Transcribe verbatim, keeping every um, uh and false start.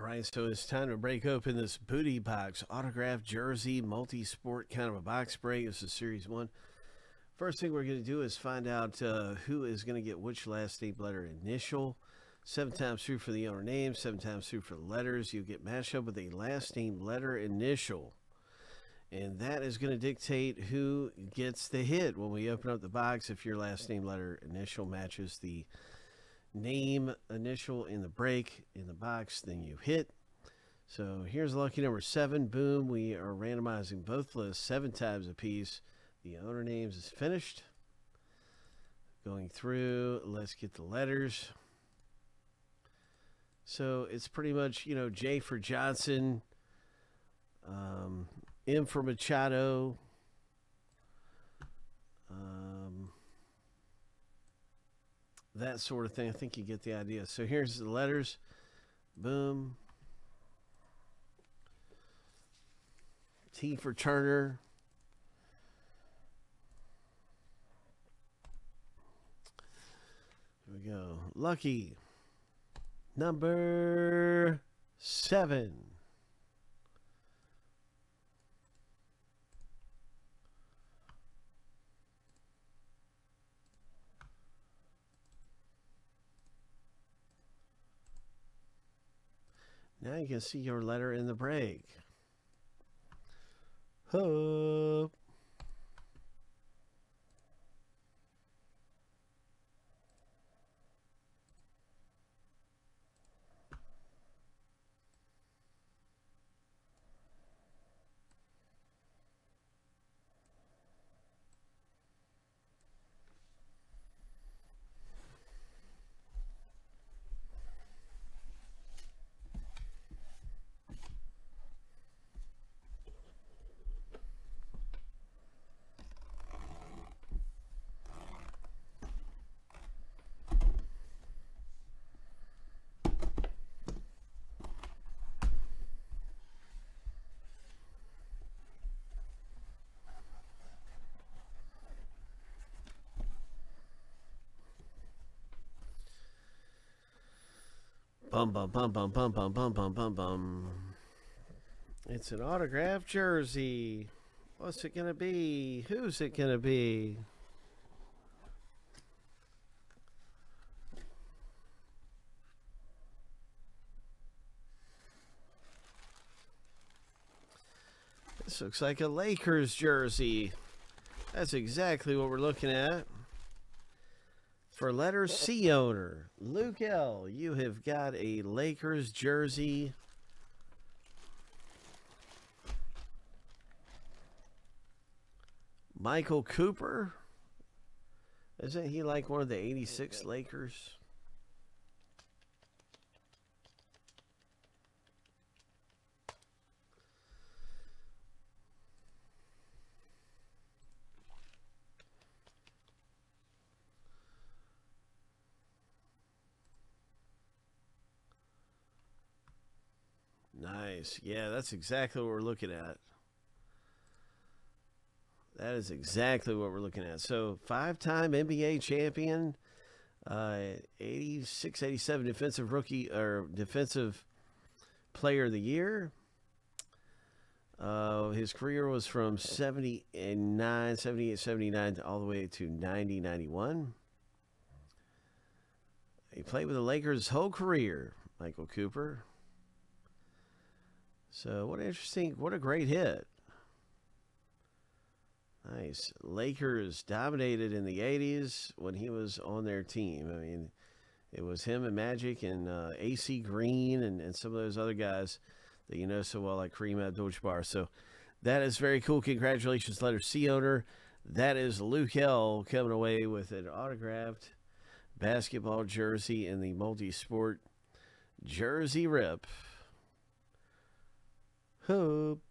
All right, so it's time to break open this booty box. Autographed jersey, multi-sport kind of a box break. This is series one. First thing we're going to do is find out uh, who is going to get which last name, letter, initial. Seven times through for the owner name, seven times through for letters. You get matched up with a last name, letter, initial. And that is going to dictate who gets the hit when we open up the box. If your last name, letter, initial matches the name initial in the break in the box, then you hit. So here's lucky number seven. Boom, we are randomizing both lists seven times a piece. The owner names is finished. Going through, let's get the letters. So it's pretty much, you know, J for Johnson, um, M for Machado, um, that sort of thing. I think you get the idea. So here's the letters. Boom. T for Turner. Here we go. Lucky number seven. Now you can see your letter in the break. Hope. Bum, bum, bum, bum, bum, bum, bum, bum, bum, bum. It's an autographed jersey. What's it going to be? Who's it going to be? This looks like a Lakers jersey. That's exactly what we're looking at. For letter C owner, Luke L., you have got a Lakers jersey. Michael Cooper. Isn't he like one of the eighty-six Lakers? Nice. Yeah, that's exactly what we're looking at. That is exactly what we're looking at. So, five-time N B A champion, uh, eighty-six eighty-seven defensive rookie or defensive player of the year. Uh, his career was from seventy-nine, seventy-eight, seventy-nine all the way to ninety, ninety-one. He played with the Lakers his whole career, Michael Cooper. So what an interesting, what a great hit. Nice. Lakers dominated in the eighties when he was on their team. I mean, it was him and Magic and uh, A C Green and, and some of those other guys that you know so well, like Kareem Abdul-Jabbar. So that is very cool. Congratulations, letter C owner. That is Luke Hill coming away with an autographed basketball jersey in the multi-sport jersey rip. Hope.